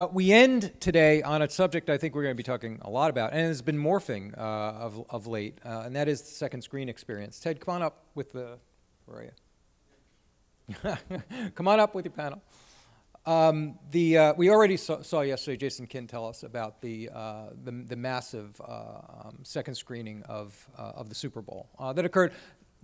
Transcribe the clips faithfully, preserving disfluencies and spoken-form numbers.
Uh, we end today on a subject I think we're going to be talking a lot about, and it's been morphing uh, of, of late, uh, and that is the second screen experience. Ted, come on up with the, where are you? Come on up with your panel. Um, the, uh, we already saw, saw yesterday Jason Kinn tell us about the, uh, the, the massive uh, um, second screening of, uh, of the Super Bowl uh, that occurred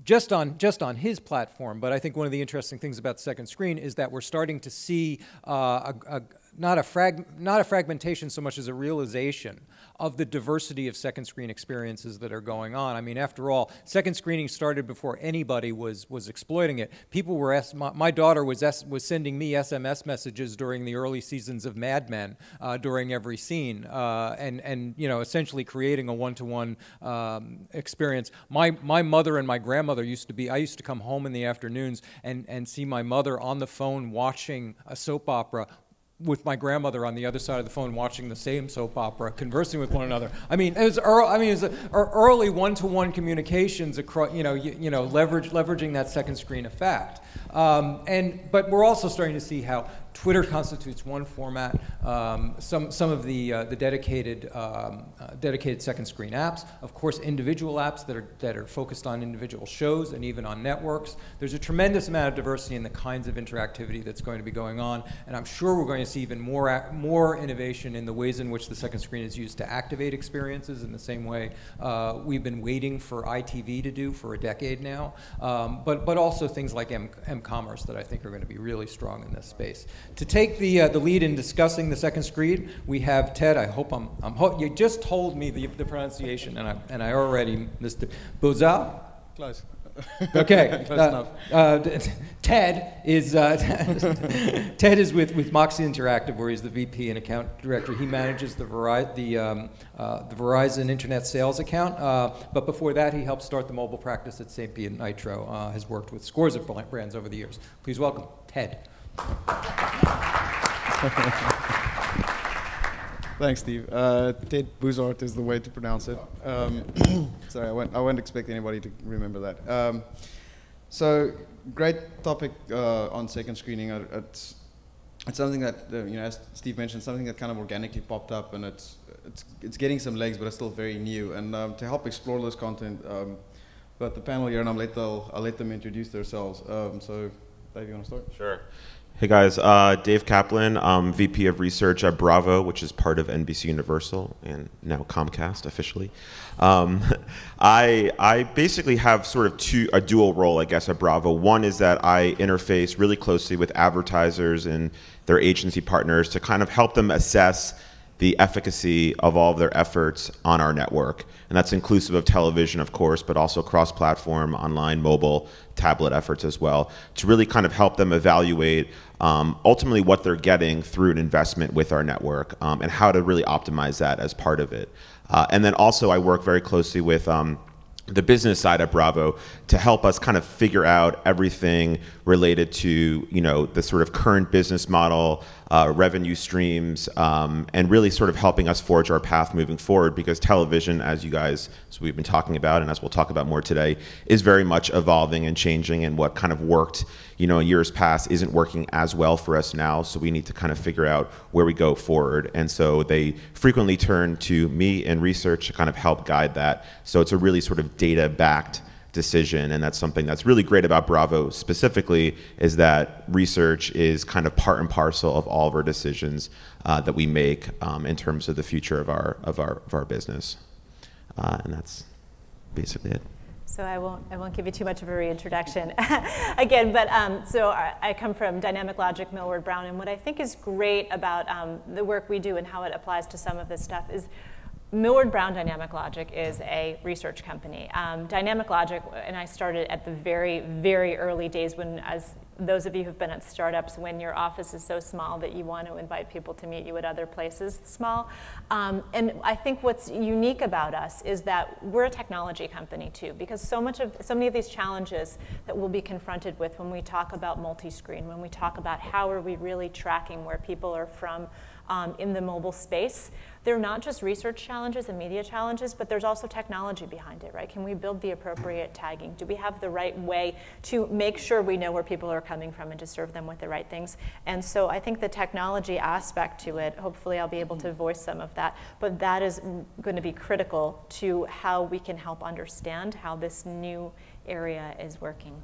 just on just on his platform. But I think one of the interesting things about the second screen is that we're starting to see uh, a, a Not a, frag not a fragmentation so much as a realization of the diversity of second screen experiences that are going on. I mean, after all, second screening started before anybody was, was exploiting it. People were, S my, my daughter was, S was sending me S M S messages during the early seasons of Mad Men uh, during every scene uh, and, and, you know, essentially creating a one-to-one um, experience. My, my mother and my grandmother used to be, I used to come home in the afternoons and, and see my mother on the phone watching a soap opera with my grandmother on the other side of the phone watching the same soap opera, conversing with one another. I mean, it was early, I mean, it was early one-to-one communications across, you know, you, you know, leverage, leveraging that second screen effect. Um, and but we're also starting to see how Twitter constitutes one format. Um, some some of the uh, the dedicated um, uh, dedicated second screen apps, of course, individual apps that are that are focused on individual shows and even on networks. There's a tremendous amount of diversity in the kinds of interactivity that's going to be going on, and I'm sure we're going to see even more more innovation in the ways in which the second screen is used to activate experiences in the same way uh, we've been waiting for I T V to do for a decade now. Um, but but also things like M M-commerce that I think are going to be really strong in this space. To take the uh, the lead in discussing the second screen, we have Ted. I hope I'm. I'm ho you just told me the, the pronunciation, and I and I already missed it. Boezaart. Close. Okay. Close uh, enough. Uh, Ted is uh, Ted is with with Moxie Interactive, where he's the V P and account director. He manages the Veri the um, uh, the Verizon Internet Sales account. Uh, but before that, he helped start the mobile practice at Saint Pete Nitro. Uh, has worked with scores of brands over the years. Please welcome Ted. Thanks, Steve. Uh, Ted Boezaart is the way to pronounce it. Um, sorry, I won't, I won't expect anybody to remember that. Um, so, great topic uh, on second screening. It's, it's something that, uh, you know, as Steve mentioned, something that kind of organically popped up, and it's it's, it's getting some legs, but it's still very new. And um, to help explore this content, um, but the panel here, and I'll let, I'll, I'll let them introduce themselves. Um, so, Dave, you want to start? Sure. Hey guys, uh, Dave Kaplan, um, V P of Research at Bravo, which is part of N B C Universal and now Comcast officially. Um, I I basically have sort of two a dual role, I guess, at Bravo. One is that I interface really closely with advertisers and their agency partners to kind of help them assess the efficacy of all of their efforts on our network, and that's inclusive of television, of course, but also cross-platform, online, mobile, tablet efforts as well, to really kind of help them evaluate um, ultimately what they're getting through an investment with our network um, and how to really optimize that as part of it. Uh, and then also I work very closely with um, the business side of Bravo to help us kind of figure out everything related to, you know, the sort of current business model, uh, revenue streams, um, and really sort of helping us forge our path moving forward, because television, as you guys, as we've been talking about and as we'll talk about more today, is very much evolving and changing, and what kind of worked, you know, in years past isn't working as well for us now, so we need to kind of figure out where we go forward. And so they frequently turn to me and research to kind of help guide that. So it's a really sort of data-backed decision, and that's something that's really great about Bravo specifically, is that research is kind of part and parcel of all of our decisions uh, that we make um, in terms of the future of our of our of our business, uh, and that's basically it. So I won't I won't give you too much of a reintroduction again, but um, so I, I come from Dynamic Logic, Millward Brown, and what I think is great about um, the work we do and how it applies to some of this stuff is, Millward Brown Dynamic Logic is a research company. Um, Dynamic Logic, and I started at the very, very early days when, as those of you who've been at startups, when your office is so small that you want to invite people to meet you at other places small. Um, and I think what's unique about us is that we're a technology company too, because so much of, so many of these challenges that we'll be confronted with when we talk about multi-screen, when we talk about how are we really tracking where people are from, um, in the mobile space. They're not just research challenges and media challenges, but there's also technology behind it, right? Can we build the appropriate tagging? Do we have the right way to make sure we know where people are coming from and to serve them with the right things? And so I think the technology aspect to it, hopefully I'll be able to voice some of that, but that is going to be critical to how we can help understand how this new area is working.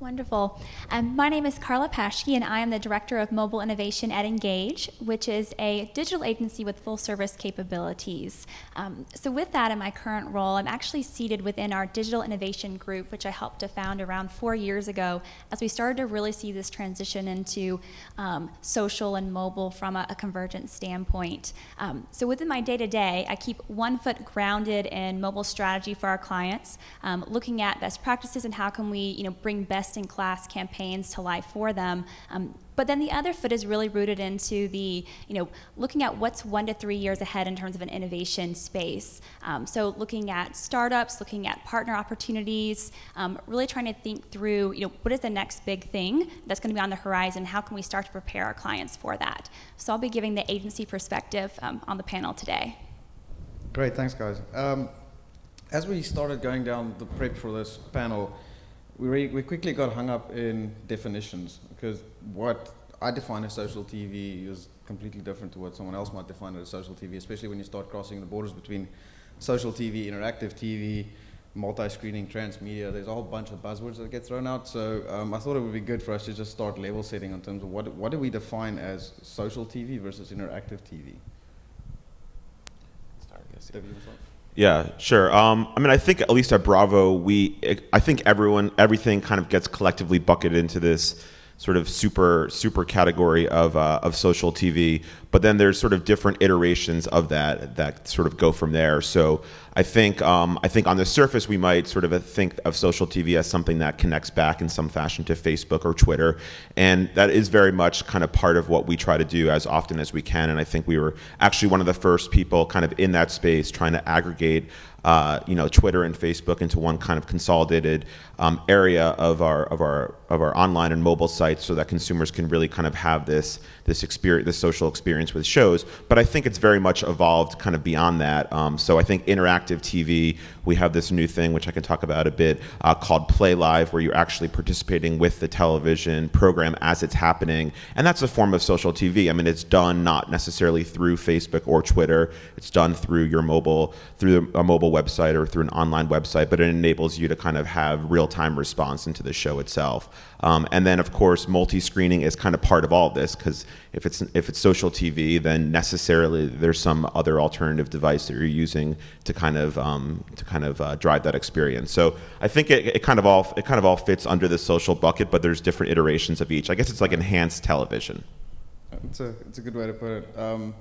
Wonderful. Um, my name is Carla Paschke, and I am the Director of Mobile Innovation at Engage, which is a digital agency with full-service capabilities. Um, so with that, in my current role, I'm actually seated within our digital innovation group, which I helped to found around four years ago, as we started to really see this transition into um, social and mobile from a, a convergent standpoint. Um, so within my day-to-day, I keep one foot grounded in mobile strategy for our clients, um, looking at best practices and how can we, you know, bring best in-class campaigns to life for them. Um, but then the other foot is really rooted into the, you know, looking at what's one to three years ahead in terms of an innovation space. Um, so looking at startups, looking at partner opportunities, um, really trying to think through, you know, what is the next big thing that's going to be on the horizon? How can we start to prepare our clients for that? So I'll be giving the agency perspective um, on the panel today. Great, thanks guys. Um, as we started going down the prep for this panel, We, really, we quickly got hung up in definitions, because what I define as social T V is completely different to what someone else might define as social T V, especially when you start crossing the borders between social T V, interactive T V, multi-screening, transmedia. There's a whole bunch of buzzwords that get thrown out, so um, I thought it would be good for us to just start level setting in terms of what, what do we define as social T V versus interactive T V? Start, Yeah, sure. Um, I mean, I think at least at Bravo, we, I think everyone, everything kind of gets collectively bucketed into this sort of super, super category of, uh, of social T V. But then there's sort of different iterations of that that sort of go from there. So I think, um, I think on the surface, we might sort of think of social T V as something that connects back in some fashion to Facebook or Twitter. And that is very much kind of part of what we try to do as often as we can. And I think we were actually one of the first people kind of in that space trying to aggregate uh, you know, Twitter and Facebook into one kind of consolidated um, area of our, of, our, of our online and mobile sites, so that consumers can really kind of have this, this, experience, this social experience with shows. But I think it's very much evolved kind of beyond that. Um, so I think interactive T V, we have this new thing, which I can talk about a bit, uh, called Play Live, where you're actually participating with the television program as it's happening. And that's a form of social T V. I mean, it's done not necessarily through Facebook or Twitter. It's done through your mobile, through a mobile website or through an online website, but it enables you to kind of have real-time response into the show itself. Um, and then, of course, multi-screening is kind of part of all of this, because if it's, if it's social T V, then necessarily there's some other alternative device that you're using to kind of um, to kind of uh, drive that experience. So I think it, it kind of all it kind of all fits under the social bucket, but there's different iterations of each. I guess it's like enhanced television. It's a it's a good way to put it. Um,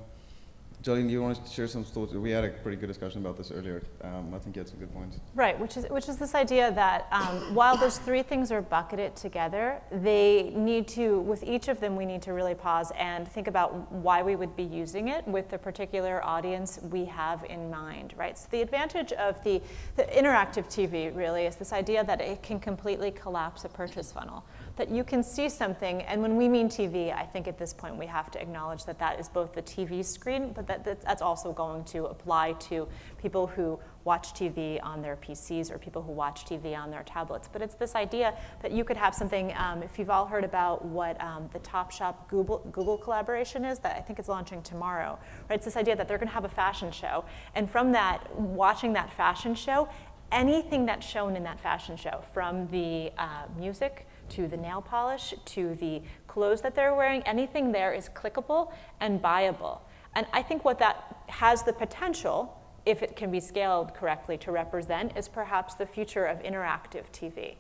Joline, do you want to share some thoughts? We had a pretty good discussion about this earlier. Um, I think you had some good points. Right, which is, which is this idea that um, while those three things are bucketed together, they need to, with each of them, we need to really pause and think about why we would be using it with the particular audience we have in mind, right? So the advantage of the, the interactive T V really is this idea that it can completely collapse a purchase funnel, that you can see something, and when we mean T V, I think at this point we have to acknowledge that that is both the T V screen, but that, that's also going to apply to people who watch T V on their P Cs or people who watch T V on their tablets. But it's this idea that you could have something, um, if you've all heard about what um, the Topshop Google, Google collaboration is, that I think is launching tomorrow, right? It's this idea that they're gonna have a fashion show, and from that, watching that fashion show, anything that's shown in that fashion show, from the uh, music, to the nail polish, to the clothes that they're wearing, anything there is clickable and buyable. And I think what that has the potential, if it can be scaled correctly, to represent is perhaps the future of interactive T V.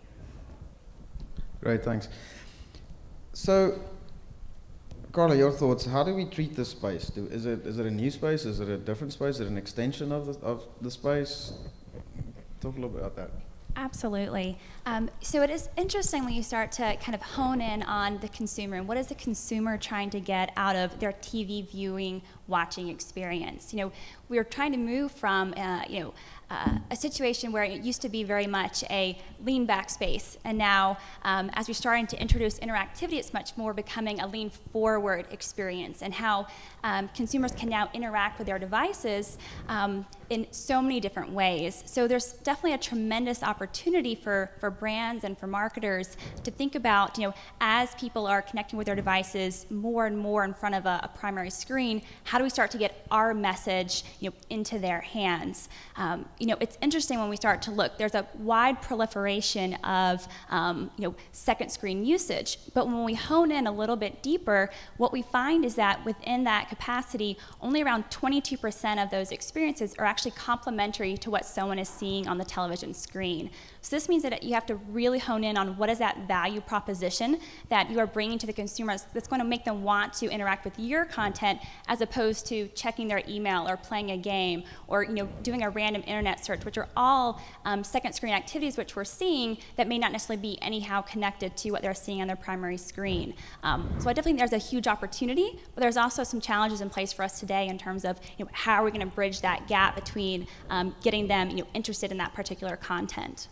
Great, thanks. So, Carla, your thoughts, how do we treat this space? Do, is, it, is it a new space? Is it a different space? Is it an extension of the, of the space? Talk a little bit about that. Absolutely. Um, so it is interesting when you start to kind of hone in on the consumer and what is the consumer trying to get out of their T V viewing, watching experience. You know, we're trying to move from, uh, you know, uh, a situation where it used to be very much a lean back space, and now um, as we're starting to introduce interactivity, it's much more becoming a lean forward experience, and how um, consumers can now interact with their devices um, in so many different ways. So there's definitely a tremendous opportunity for, for brands and for marketers to think about, you know, as people are connecting with their devices more and more in front of a, a primary screen, how do we start to get our message, you know, into their hands? Um, you know, it's interesting when we start to look, there's a wide proliferation of, um, you know, second screen usage, but when we hone in a little bit deeper, what we find is that within that capacity, only around twenty-two percent of those experiences are actually actually complementary to what someone is seeing on the television screen. So this means that you have to really hone in on what is that value proposition that you are bringing to the consumers that's going to make them want to interact with your content, as opposed to checking their email or playing a game or, you know, doing a random internet search, which are all um, second screen activities which we're seeing that may not necessarily be anyhow connected to what they're seeing on their primary screen. Um, so I definitely think there's a huge opportunity, but there's also some challenges in place for us today in terms of, you know, how are we going to bridge that gap between um, getting them, you know, interested in that particular content.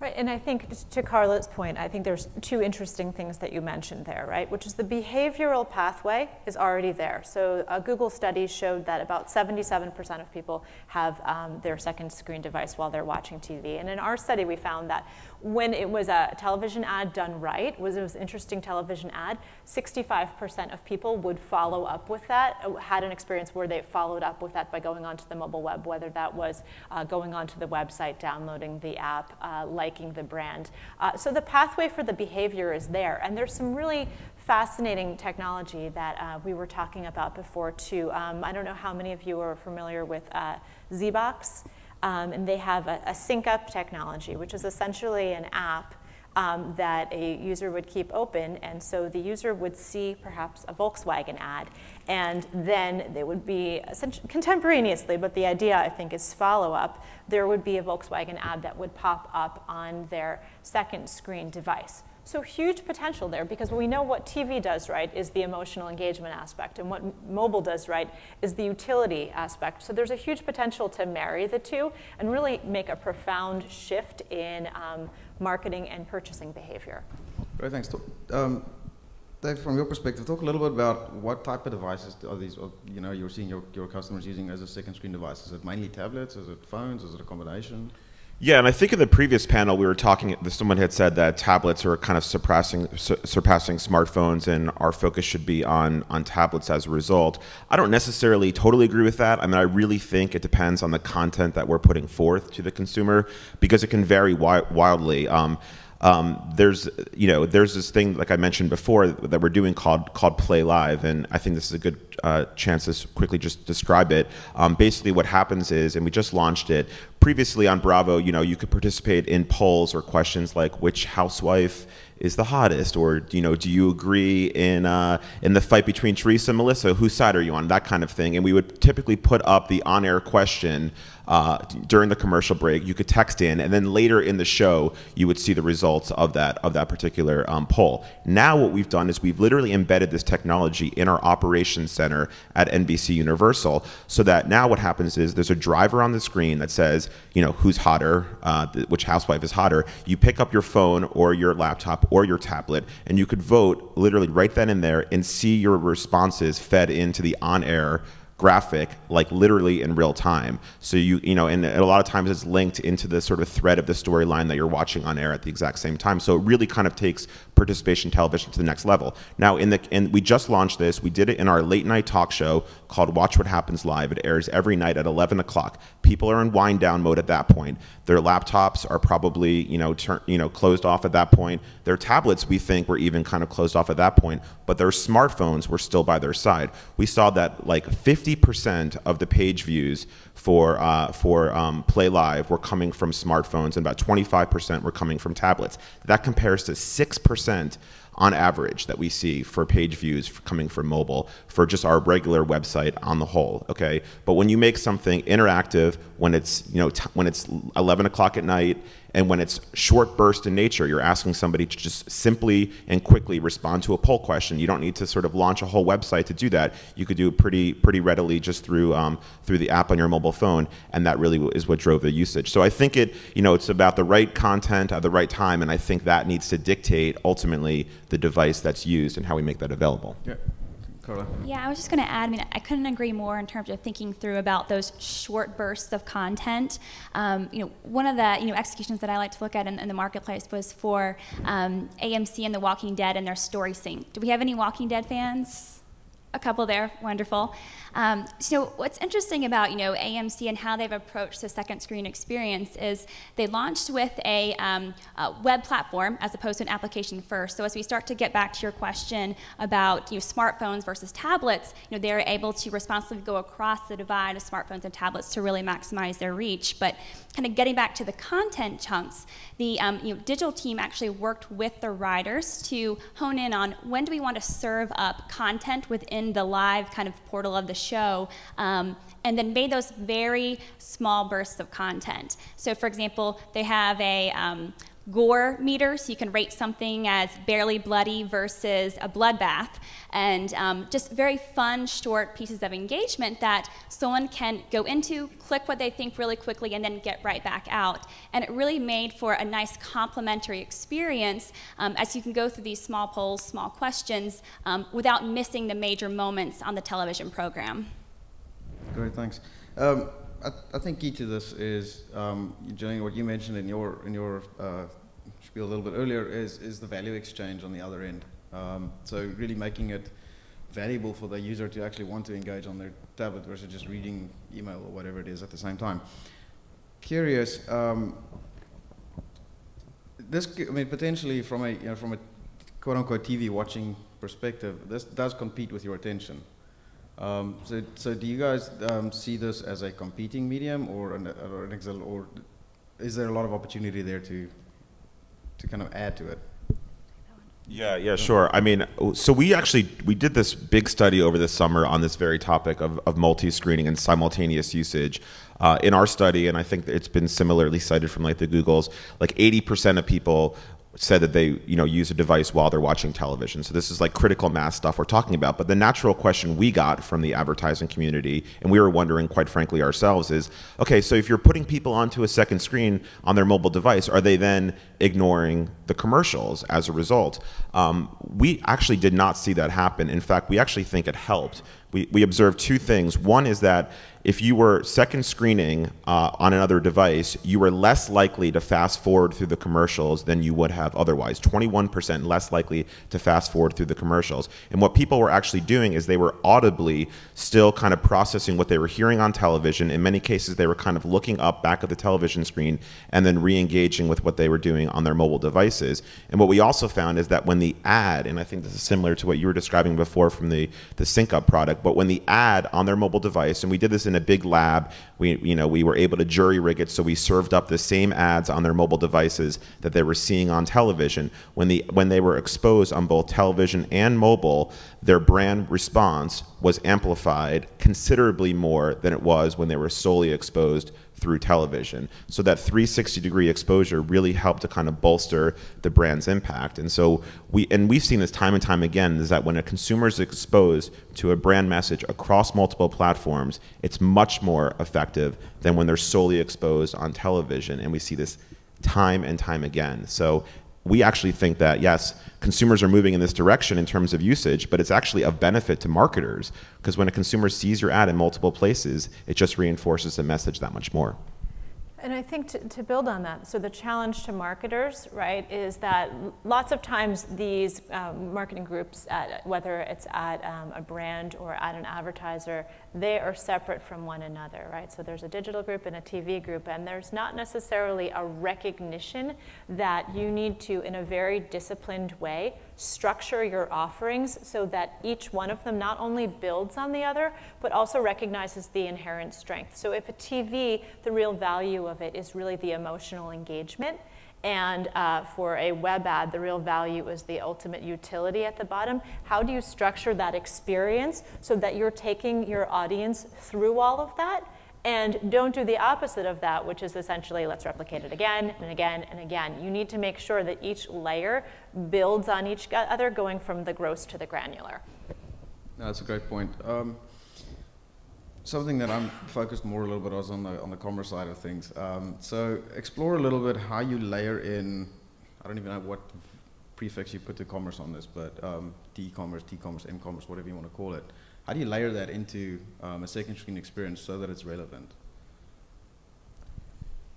Right, and I think to Carla's point, I think there's two interesting things that you mentioned there, right? Which is the behavioral pathway is already there. So a Google study showed that about seventy-seven percent of people have um, their second screen device while they're watching T V. And in our study, we found that when it was a television ad done right, was it was an interesting television ad, sixty-five percent of people would follow up with that, had an experience where they followed up with that by going onto the mobile web, whether that was uh, going onto the website, downloading the app, uh, like liking the brand. Uh, so the pathway for the behavior is there, and there's some really fascinating technology that uh, we were talking about before too. Um, I don't know how many of you are familiar with uh, Zbox, um, and they have a, a sync up technology, which is essentially an app Um, that a user would keep open, and so the user would see perhaps a Volkswagen ad, and then they would be contemporaneously, but the idea I think is follow-up, there would be a Volkswagen ad that would pop up on their second screen device. So huge potential there, because we know what T V does right is the emotional engagement aspect, and what mobile does right is the utility aspect. So there's a huge potential to marry the two and really make a profound shift in um, marketing and purchasing behavior. Great, thanks. Um, Dave, from your perspective, talk a little bit about what type of devices are these, or, you know, you're seeing your, your customers using as a second screen device. Is it mainly tablets? Is it phones? Is it a combination? Yeah, and I think in the previous panel we were talking, someone had said that tablets are kind of surpassing, su surpassing smartphones, and our focus should be on, on tablets as a result. I don't necessarily totally agree with that. I mean, I really think it depends on the content that we're putting forth to the consumer, because it can vary wi wildly. Um, Um, there's, you know, there's this thing, like I mentioned before, that we're doing called called Play Live, and I think this is a good uh, chance to quickly just describe it. Um, basically, what happens is, and we just launched it previously on Bravo. You know, you could participate in polls or questions like, which housewife is the hottest, or, you know, do you agree in uh, in the fight between Teresa and Melissa? Whose side are you on? That kind of thing. And we would typically put up the on-air question uh, during the commercial break. You could text in, and then later in the show, you would see the results of that of that particular um, poll. Now, what we've done is we've literally embedded this technology in our operations center at N B C Universal, so that now what happens is there's a driver on the screen that says, you know, who's hotter, uh, which housewife is hotter. You pick up your phone or your laptop or your tablet, and you could vote literally right then and there and see your responses fed into the on-air graphic, like literally in real time. So you, you know, and a lot of times it's linked into the sort of thread of the storyline that you're watching on air at the exact same time. So it really kind of takes participation television to the next level. Now, in the, and we just launched this. We did it in our late night talk show called Watch What Happens Live. It airs every night at eleven o'clock. People are in wind down mode at that point. Their laptops are probably, you know, turn, you know, closed off at that point. Their tablets, we think, were even kind of closed off at that point, but their smartphones were still by their side. We saw that like fifty percent of the page views for uh, for um, Play Live were coming from smartphones, and about twenty-five percent were coming from tablets. That compares to six percent on average that we see for page views coming from mobile for just our regular website on the whole, okay? But when you make something interactive, when it's, you know, t when it's eleven o'clock at night And when it's short burst in nature, you're asking somebody to just simply and quickly respond to a poll question. You don't need to sort of launch a whole website to do that. You could do it pretty, pretty readily just through, um, through the app on your mobile phone, and that really is what drove the usage. So I think it, you know, it's about the right content at the right time, and I think that needs to dictate ultimately the device that's used and how we make that available. Yeah. Yeah, I was just going to add, I mean, I couldn't agree more in terms of thinking through about those short bursts of content. Um, you know, one of the, you know, executions that I like to look at in, in the marketplace was for um, A M C and The Walking Dead and their story sync. Do we have any Walking Dead fans? A couple there, wonderful. Um, so what's interesting about, you know, A M C and how they've approached the second screen experience is they launched with a, um, a web platform as opposed to an application first. So as we start to get back to your question about, you know, smartphones versus tablets, you know, they're able to responsibly go across the divide of smartphones and tablets to really maximize their reach. But kind of getting back to the content chunks, the um, you know, digital team actually worked with the writers to hone in on when do we want to serve up content within the live kind of portal of the show, um, and then made those very small bursts of content. So for example, they have a um, gore meter, so you can rate something as barely bloody versus a bloodbath, and um, just very fun short pieces of engagement that someone can go into, click what they think really quickly, and then get right back out. And it really made for a nice complementary experience um, as you can go through these small polls, small questions, um, without missing the major moments on the television program. Great, thanks. Um, I, I think key to this is, um, Jillian, what you mentioned in your in your uh, spiel a little bit earlier is is the value exchange on the other end. Um, so really making it valuable for the user to actually want to engage on their tablet versus just reading email or whatever it is at the same time. Curious, um, this I mean potentially from a you know from a quote unquote T V watching perspective, this does compete with your attention. Um, so, so do you guys um, see this as a competing medium, or an, or an Excel, or is there a lot of opportunity there to to kind of add to it? Yeah, yeah, sure. I mean, so we actually, we did this big study over the summer on this very topic of, of multi-screening and simultaneous usage. Uh, in our study, and I think it's been similarly cited from like the Googles, like eighty percent of people said that they, you know, use a device while they're watching television. So this is like critical mass stuff we're talking about. But the natural question we got from the advertising community, and we were wondering, quite frankly, ourselves is, okay, so if you're putting people onto a second screen on their mobile device, are they then ignoring the commercials as a result? Um, we actually did not see that happen. In fact, we actually think it helped. We, we observed two things. One is that if you were second screening uh, on another device, you were less likely to fast forward through the commercials than you would have otherwise. twenty-one percent less likely to fast forward through the commercials. And what people were actually doing is they were audibly still kind of processing what they were hearing on television. In many cases, they were kind of looking up back at the television screen and then re-engaging with what they were doing on their mobile devices. And what we also found is that when the ad, and I think this is similar to what you were describing before from the, the SyncUp product, but when the ad on their mobile device, and we did this in a big lab, we, you know, we were able to jury rig it, so we served up the same ads on their mobile devices that they were seeing on television. When, the, when they were exposed on both television and mobile, their brand response was amplified considerably more than it was when they were solely exposed through television. So that three sixty degree exposure really helped to kind of bolster the brand's impact. And so we, and we've seen this time and time again, is that when a consumer is exposed to a brand message across multiple platforms, it's much more effective than when they're solely exposed on television. And we see this time and time again. So we actually think that, yes, consumers are moving in this direction in terms of usage, but it's actually a benefit to marketers, because when a consumer sees your ad in multiple places, it just reinforces the message that much more. And I think to, to build on that, so the challenge to marketers, right, is that lots of times these um, marketing groups, at, whether it's at um, a brand or at an advertiser, they are separate from one another, right? So there's a digital group and a T V group, and there's not necessarily a recognition that you need to, in a very disciplined way, structure your offerings so that each one of them not only builds on the other, but also recognizes the inherent strength. So if a T V, the real value of it is really the emotional engagement, and uh, for a web ad, the real value is the ultimate utility at the bottom. How do you structure that experience so that you're taking your audience through all of that And don't do the opposite of that, which is essentially let's replicate it again and again and again. You need to make sure that each layer builds on each other, going from the gross to the granular. No, that's a great point. Um, something that I'm focused more a little bit on the, on the commerce side of things. Um, so explore a little bit how you layer in, I don't even know what prefix you put to commerce on this, but um, D-commerce, T-commerce, M-commerce, whatever you want to call it. How do you layer that into um, a second screen experience so that it's relevant?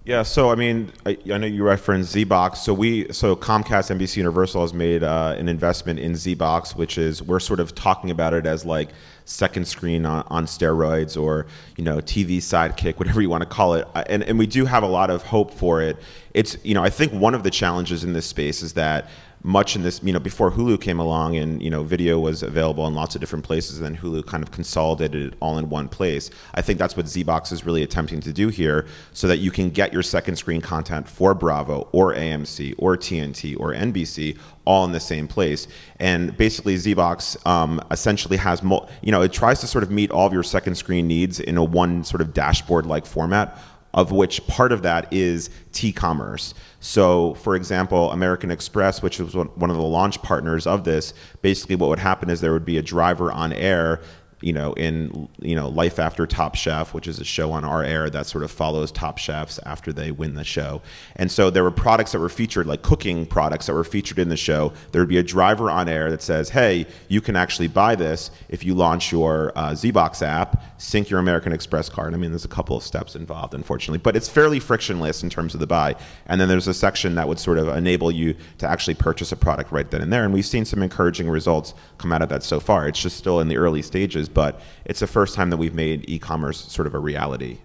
Yeah, so I mean, I, I know you referenced Zbox. So we, so Comcast, N B C Universal has made uh, an investment in Zbox, which is we're sort of talking about it as like second screen on, on steroids, or you know, T V sidekick, whatever you want to call it. And and we do have a lot of hope for it. It's you know, I think one of the challenges in this space is that much in this, you know, before Hulu came along and, you know, video was available in lots of different places, and then Hulu kind of consolidated it all in one place. I think that's what Zbox is really attempting to do here, so that you can get your second screen content for Bravo or A M C or T N T or N B C all in the same place. And basically Zbox um, essentially has, mul you know, it tries to sort of meet all of your second screen needs in a one sort of dashboard-like format, of which part of that is T-commerce. So for example, American Express, which was one of the launch partners of this, basically what would happen is there would be a driver on air, you know, in you know, Life After Top Chef, which is a show on our air that sort of follows top chefs after they win the show. And so there were products that were featured, like cooking products that were featured in the show. There would be a driver on air that says, hey, you can actually buy this if you launch your uh, Zbox app, sync your American Express card. I mean, there's a couple of steps involved, unfortunately, but it's fairly frictionless in terms of the buy. And then there's a section that would sort of enable you to actually purchase a product right then and there. And we've seen some encouraging results come out of that so far. It's just still in the early stages, but it's the first time that we've made e-commerce sort of a reality.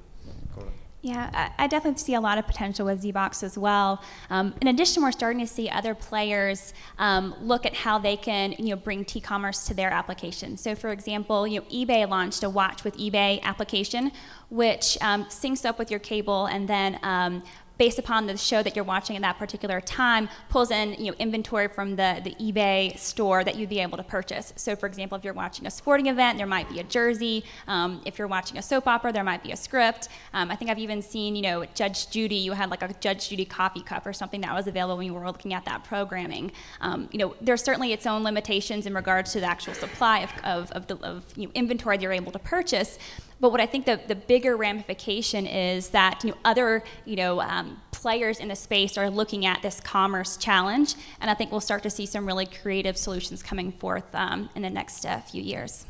Yeah, I definitely see a lot of potential with Zbox as well. Um, in addition, we're starting to see other players um, look at how they can, you know, bring T-commerce to their application. So, for example, you know, eBay launched a Watch with eBay application, which um, syncs up with your cable, and then um, based upon the show that you're watching at that particular time, pulls in you know, inventory from the, the eBay store that you'd be able to purchase. So for example, if you're watching a sporting event, there might be a jersey. Um, if you're watching a soap opera, there might be a script. Um, I think I've even seen, you know, Judge Judy, you had like a Judge Judy coffee cup or something that was available when you were looking at that programming. Um, you know, there's certainly its own limitations in regards to the actual supply of, of, of, the, of you know, inventory that you're able to purchase. But what I think the, the bigger ramification is that you know, other you know, um, players in the space are looking at this commerce challenge, and I think we'll start to see some really creative solutions coming forth um, in the next uh, few years.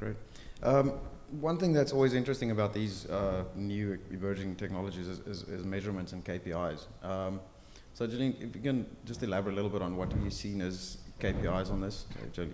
Great. Um, one thing that's always interesting about these uh, new emerging technologies is, is, is measurements and K P Is. Um, so Joline, if you can just elaborate a little bit on what you've seen as K P Is on this, Joline.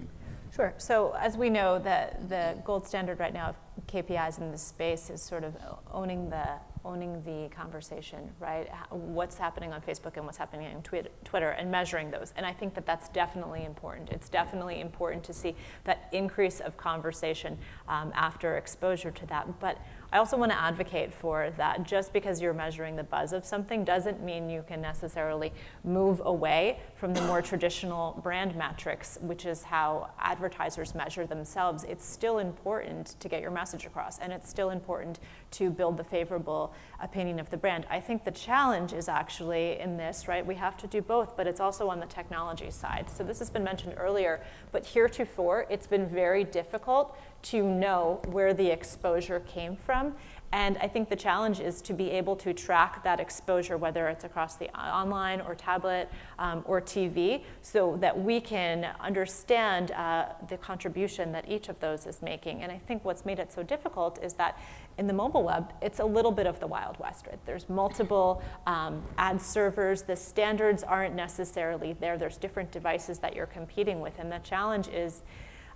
Sure. So as we know, the, the gold standard right now of K P Is in this space is sort of owning the, owning the conversation, right? What's happening on Facebook and what's happening on Twitter, and measuring those. And I think that that's definitely important. It's definitely important to see that increase of conversation um, after exposure to that. But I also want to advocate for that just because you're measuring the buzz of something doesn't mean you can necessarily move away from the more traditional brand metrics, which is how advertisers measure themselves. It's still important to get your message across, and it's still important to build the favorable opinion of the brand. I think the challenge is actually in this, right? We have to do both, but it's also on the technology side. So this has been mentioned earlier, but heretofore, it's been very difficult to know where the exposure came from. And I think the challenge is to be able to track that exposure, whether it's across the online or tablet um, or T V, so that we can understand uh, the contribution that each of those is making. And I think what's made it so difficult is that in the mobile web, it's a little bit of the Wild West, right? There's multiple um, ad servers. The standards aren't necessarily there. There's different devices that you're competing with. And the challenge is,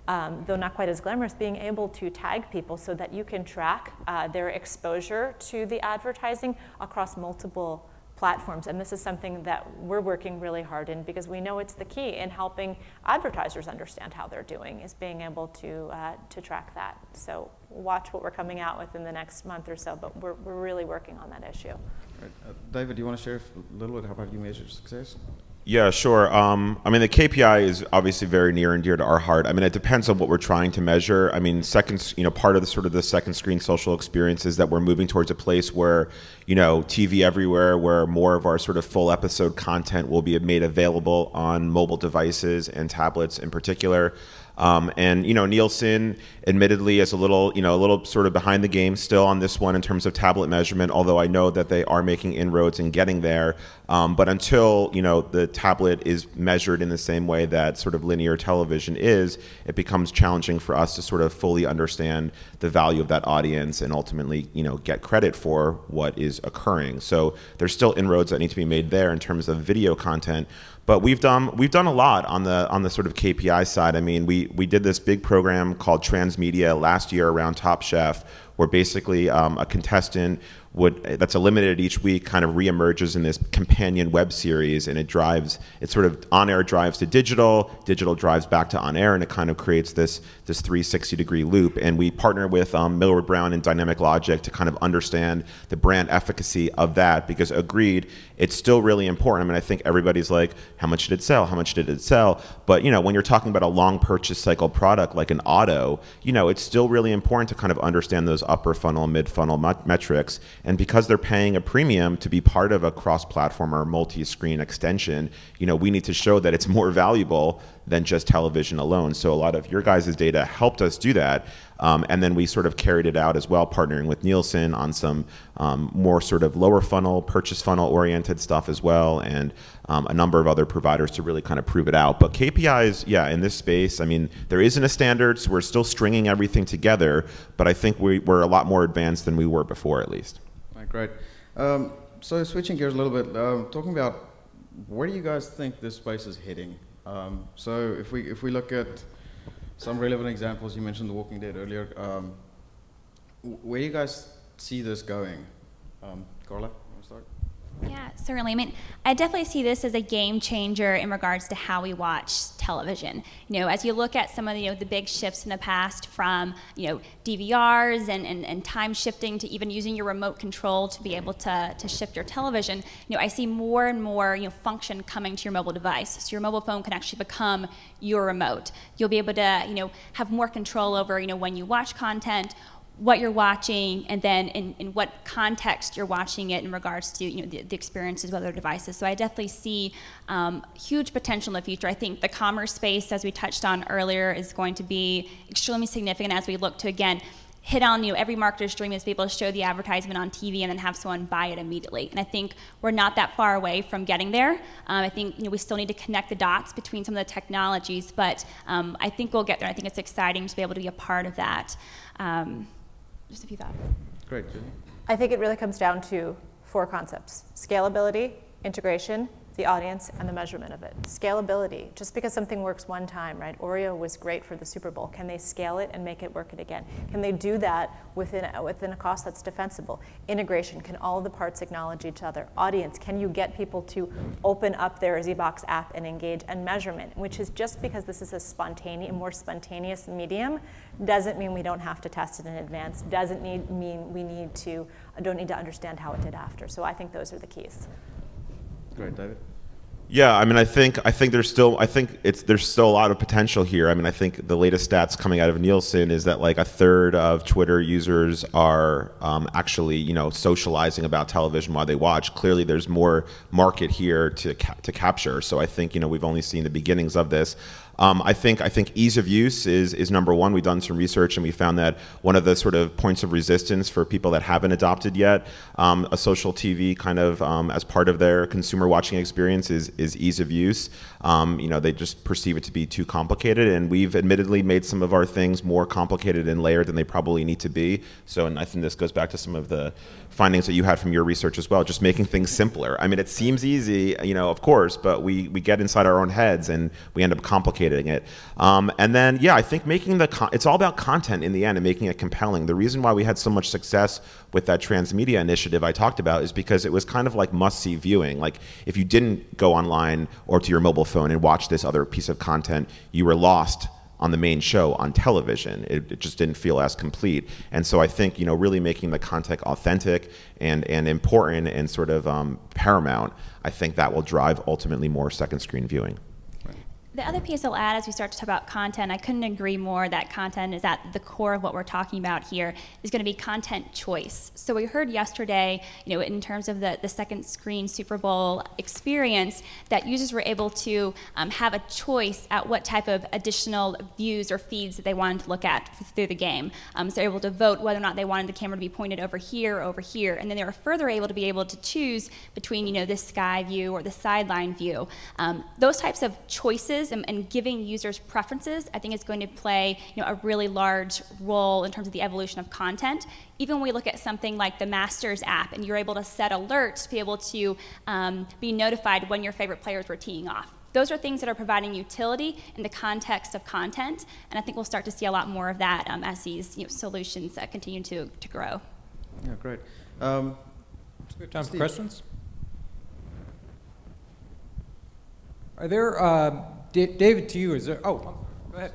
Um, though not quite as glamorous, being able to tag people so that you can track uh, their exposure to the advertising across multiple platforms. And this is something that we're working really hard in, because we know it's the key in helping advertisers understand how they're doing, is being able to, uh, to track that. So watch what we're coming out with in the next month or so, but we're, we're really working on that issue. All right. uh, David, do you want to share a little bit how about you measure success? Yeah, sure. Um, I mean, the K P I is obviously very near and dear to our heart. I mean, it depends on what we're trying to measure. I mean, second, you know, part of the sort of the second screen social experience is that we're moving towards a place where, you know, T V everywhere, where more of our sort of full episode content will be made available on mobile devices and tablets in particular. Um, and, you know, Nielsen, admittedly, is a little, you know, a little sort of behind the game still on this one in terms of tablet measurement, although I know that they are making inroads in getting there. Um, but until, you know, the tablet is measured in the same way that sort of linear television is, it becomes challenging for us to sort of fully understand the value of that audience and ultimately, you know, get credit for what is occurring. So there's still inroads that need to be made there in terms of video content. But we've done we've done a lot on the on the sort of K P I side. I mean, we we did this big program called Transmedia last year around Top Chef, where basically um, a contestant would that's eliminated each week kind of reemerges in this companion web series, and it drives it sort of on air drives to digital, digital drives back to on air, and it kind of creates this this three sixty degree loop. And we partner with um, Millward Brown and Dynamic Logic to kind of understand the brand efficacy of that, because agreed, it's still really important. I mean, I think everybody's like, how much did it sell? How much did it sell? But you know, when you're talking about a long purchase cycle product like an auto, you know, it's still really important to kind of understand those upper funnel, mid funnel metrics. And because they're paying a premium to be part of a cross-platform or multi-screen extension, you know, we need to show that it's more valuable than just television alone. So a lot of your guys' data helped us do that. Um, and then we sort of carried it out as well, partnering with Nielsen on some um, more sort of lower funnel, purchase funnel oriented stuff as well, and um, a number of other providers to really kind of prove it out. But K P Is, yeah, in this space, I mean, there isn't a standard, so we're still stringing everything together, but I think we, we're a lot more advanced than we were before, at least. Right. Um, so switching gears a little bit, uh, talking about where do you guys think this space is heading? Um, so if we if we look at some relevant examples, you mentioned The Walking Dead earlier. Um, where do you guys see this going? Um, Carla, you want to start? Yeah, certainly. I mean, I definitely see this as a game changer in regards to how we watch television. You know, as you look at some of the, you know, the big shifts in the past from, you know, D V Rs and, and, and time shifting to even using your remote control to be able to, to shift your television, you know, I see more and more, you know, function coming to your mobile device. So your mobile phone can actually become your remote. You'll be able to, you know, have more control over, you know, when you watch content, what you're watching, and then in, in what context you're watching it in regards to, you know, the, the experiences with other devices. So I definitely see um, huge potential in the future. I think the commerce space, as we touched on earlier, is going to be extremely significant as we look to, again, hit on, you know, every marketer's dream is to be able to show the advertisement on T V and then have someone buy it immediately. And I think we're not that far away from getting there. Um, I think, you know, we still need to connect the dots between some of the technologies, but um, I think we'll get there. I think it's exciting to be able to be a part of that. Um, Just a few thoughts. Great, Judy. I think it really comes down to four concepts: scalability, integration, the audience, and the measurement of it. Scalability, just because something works one time, right? Oreo was great for the Super Bowl. Can they scale it and make it work it again? Can they do that within, within a cost that's defensible? Integration, can all the parts acknowledge each other? Audience, can you get people to open up their Zbox app and engage? And measurement, which is just because this is a spontaneous, more spontaneous medium, doesn't mean we don't have to test it in advance, doesn't need, mean we need to, don't need to understand how it did after. So I think those are the keys. Great, David. Yeah, I mean, I think I think there's still I think it's there's still a lot of potential here. I mean, I think the latest stats coming out of Nielsen is that like a third of Twitter users are um, actually, you know, socializing about television while they watch. Clearly, there's more market here to ca to capture. So I think, you know, we've only seen the beginnings of this. Um, I think I think ease of use is is number one. We've done some research and we found that one of the sort of points of resistance for people that haven't adopted yet um, a social T V kind of um, as part of their consumer watching experience is is ease of use. Um, you know, they just perceive it to be too complicated, and we've admittedly made some of our things more complicated and layered than they probably need to be. So, and I think this goes back to some of the findings that you had from your research as well, just making things simpler. I mean, it seems easy, you know, of course, but we we get inside our own heads and we end up complicating it. Um, and then, yeah, I think making the, con it's all about content in the end and making it compelling. The reason why we had so much success with that Transmedia initiative I talked about is because it was kind of like must-see viewing. Like, if you didn't go online or to your mobile phone and watch this other piece of content, you were lost on the main show on television. It, it just didn't feel as complete. And so I think, you know, really making the content authentic and, and important and sort of um, paramount, I think that will drive ultimately more second screen viewing. The other piece I'll add as we start to talk about content, I couldn't agree more that content is at the core of what we're talking about here, is going to be content choice. So we heard yesterday, you know, in terms of the, the second screen Super Bowl experience, that users were able to um, have a choice at what type of additional views or feeds that they wanted to look at through the game. Um, so they were able to vote whether or not they wanted the camera to be pointed over here or over here. And then they were further able to be able to choose between, you know, this sky view or the sideline view. Um, those types of choices And, and giving users preferences, I think, is going to play, you know, a really large role in terms of the evolution of content. Even when we look at something like the Masters app, and you're able to set alerts to be able to um, be notified when your favorite players were teeing off. Those are things that are providing utility in the context of content, and I think we'll start to see a lot more of that um, as these, you know, solutions uh, continue to, to grow. Yeah, great. Um, time for questions. Are there... Uh, David, to you, is there, oh, go ahead.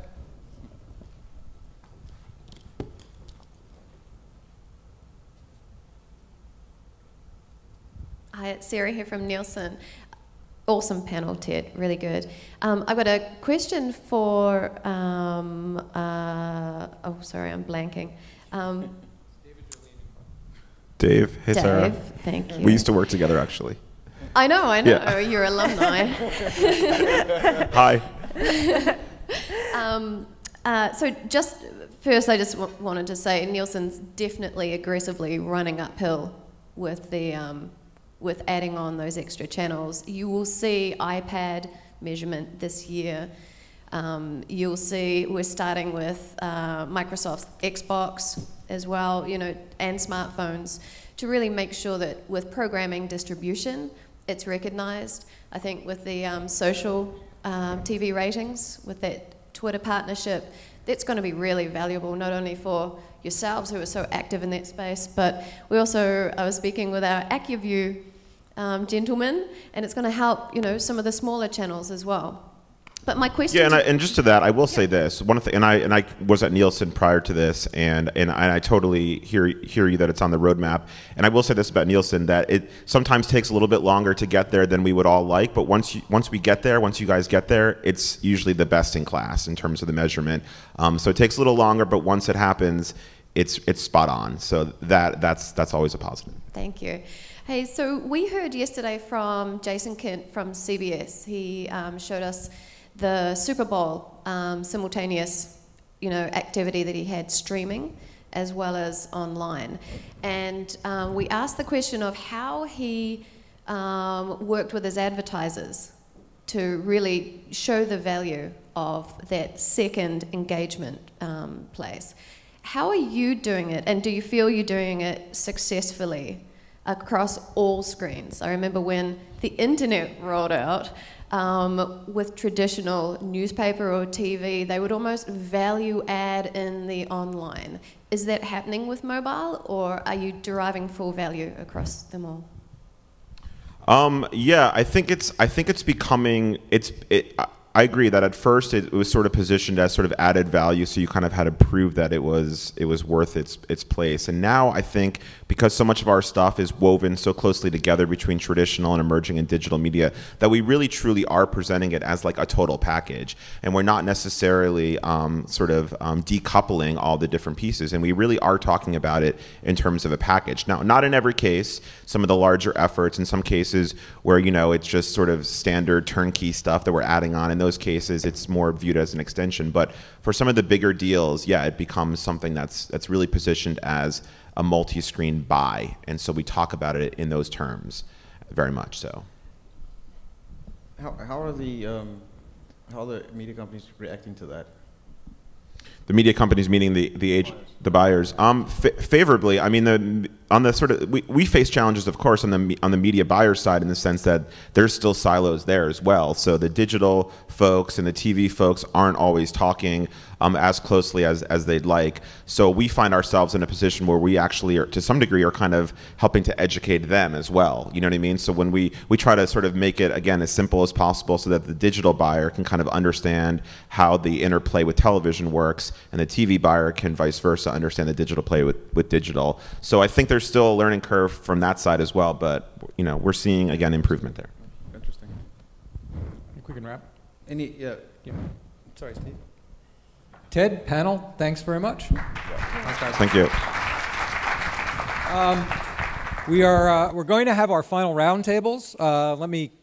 Hi, it's Sarah here from Nielsen. Awesome panel, Ted, really good. Um, I've got a question for, um, uh, oh, sorry, I'm blanking. Um, Dave, hey Dave, Sarah. Thank you. We used to work together, actually. I know, I know, yeah. You're alumni. Hi. um, uh, so just first I just w wanted to say Nielsen's definitely aggressively running uphill with, the, um, with adding on those extra channels. You will see iPad measurement this year. Um, you'll see we're starting with uh, Microsoft's Xbox as well, you know, and smartphones, to really make sure that with programming distribution, it's recognized. I think with the um, social um, T V ratings, with that Twitter partnership, that's going to be really valuable, not only for yourselves who are so active in that space, but we also, I was speaking with our AccuView um, gentleman, and it's going to help, you know, some of the smaller channels as well. But my question, yeah, and, I, and just to that, I will say yeah. this. One thing, and I and I was at Nielsen prior to this, and and I, and I totally hear hear you that it's on the roadmap. And I will say this about Nielsen, that it sometimes takes a little bit longer to get there than we would all like. But once you, once we get there, once you guys get there, it's usually the best in class in terms of the measurement. Um, so it takes a little longer, but once it happens, it's it's spot on. So that that's that's always a positive. Thank you. Hey, so we heard yesterday from Jason Kent from C B S. He um, showed us the Super Bowl um, simultaneous, you know, activity that he had streaming as well as online. And um, we asked the question of how he um, worked with his advertisers to really show the value of that second engagement um, place. How are you doing it, and do you feel you're doing it successfully across all screens? I remember when the internet rolled out, Um, with traditional newspaper or T V, they would almost value add in the online. Is that happening with mobile, or are you deriving full value across them all? Um, yeah, I think it's. I think it's becoming. It's. It, I, I agree that at first it, it was sort of positioned as sort of added value, so you kind of had to prove that it was it was worth its its place. And now I think because so much of our stuff is woven so closely together between traditional and emerging and digital media, that we really truly are presenting it as like a total package, and we're not necessarily um, sort of um, decoupling all the different pieces, and we really are talking about it in terms of a package. Now, not in every case. Some of the larger efforts, in some cases where, you know, it's just sort of standard turnkey stuff that we're adding on. And in those cases, it's more viewed as an extension. But for some of the bigger deals, yeah, it becomes something that's that's really positioned as a multi-screen buy, and so we talk about it in those terms, very much so. How how are the um, how are the media companies reacting to that? The media companies, meaning the the age. the buyers um, fa favorably. I mean, the on the sort of we, we face challenges, of course, on the on the media buyer side in the sense that there's still silos there as well. So the digital folks and the T V folks aren't always talking um, as closely as as they'd like. So we find ourselves in a position where we actually, are, to some degree, are kind of helping to educate them as well. You know what I mean? So when we we try to sort of make it again as simple as possible so that the digital buyer can kind of understand how the interplay with television works, and the T V buyer can vice versa understand the digital play with, with digital. So I think there's still a learning curve from that side as well, but you know, we're seeing, again, improvement there. Interesting. I think we can wrap. Any, yeah, yeah. Sorry, Steve. Ted, panel, thanks very much. Yeah. Thanks, guys. Thank you. Um, we are, uh, we're going to have our final roundtables. Uh, let me